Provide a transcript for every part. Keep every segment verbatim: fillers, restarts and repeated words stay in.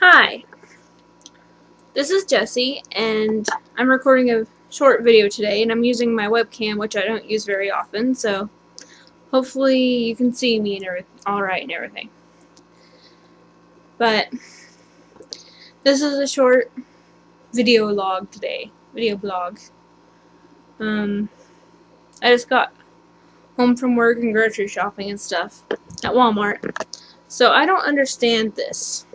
Hi, this is Jessie, and I'm recording a short video today, and I'm using my webcam, which I don't use very often, so hopefully you can see me and everything, alright and everything. But this is a short video log today, video blog. Um, I just got home from work and grocery shopping and stuff at Walmart. So I don't understand this,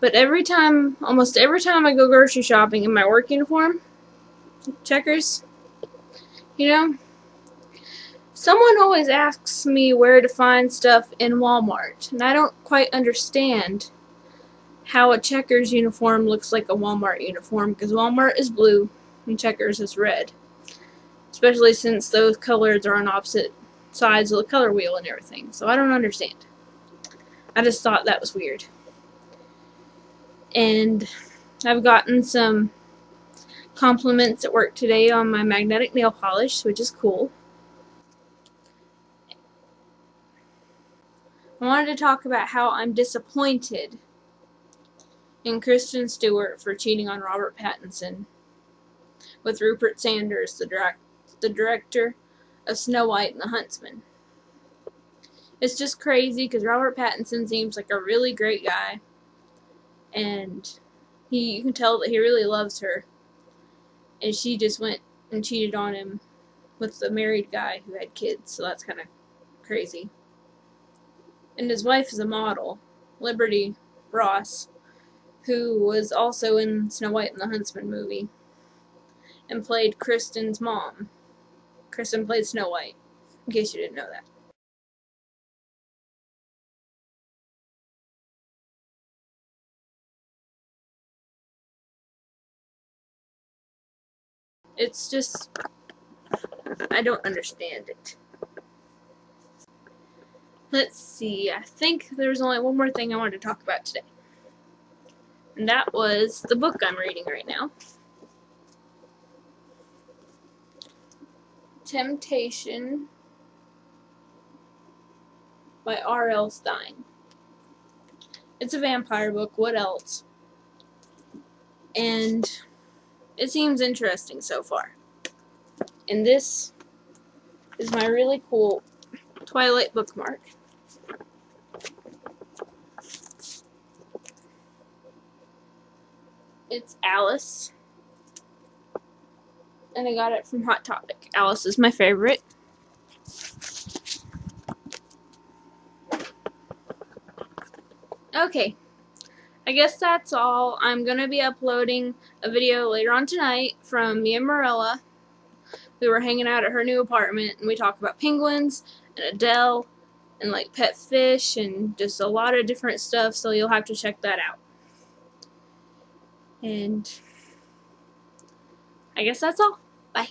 but every time, almost every time I go grocery shopping in my work uniform, checkers, you know, someone always asks me where to find stuff in Walmart, and I don't quite understand how a checkers uniform looks like a Walmart uniform, because Walmart is blue and checkers is red, especially since those colors are on opposite sides of the color wheel and everything, so I don't understand. I just thought that was weird. And I've gotten some compliments at work today on my magnetic nail polish, which is cool. I wanted to talk about how I'm disappointed in Kristen Stewart for cheating on Robert Pattinson with Rupert Sanders, the, direct, the director of Snow White and the Huntsman. It's just crazy because Robert Pattinson seems like a really great guy, and he you can tell that he really loves her, and she just went and cheated on him with the married guy who had kids, so that's kind of crazy. And his wife is a model, Liberty Ross, who was also in Snow White and the Huntsman movie and played Kristen's mom. Kristen played Snow White, in case you didn't know that. It's just, I don't understand it. Let's see, I think there was only one more thing I wanted to talk about today. And that was the book I'm reading right now. Temptation by R L Stine. It's a vampire book, what else? And it seems interesting so far. And this is my really cool Twilight bookmark. It's Alice. And I got it from Hot Topic. Alice is my favorite. Okay. I guess that's all. I'm going to be uploading a video later on tonight from me and Marella. We were hanging out at her new apartment, and we talked about penguins and Adele and like pet fish and just a lot of different stuff, so you'll have to check that out. And I guess that's all. Bye.